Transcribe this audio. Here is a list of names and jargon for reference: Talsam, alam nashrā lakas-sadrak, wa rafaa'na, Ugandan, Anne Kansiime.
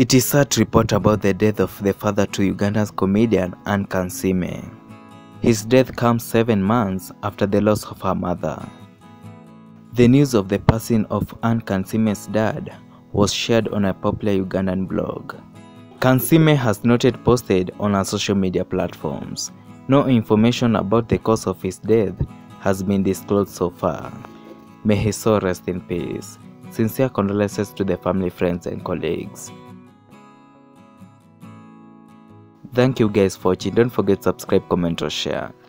It is sad to report about the death of the father to Uganda's comedian Anne Kansiime. His death comes 7 months after the loss of her mother. The news of the passing of Anne Kansiime's dad was shared on a popular Ugandan blog. Kansiime has not yet posted on her social media platforms. No information about the cause of his death has been disclosed so far. May his soul rest in peace. Sincere condolences to the family, friends, and colleagues. Thank you guys for watching. Don't forget to subscribe, comment, or share.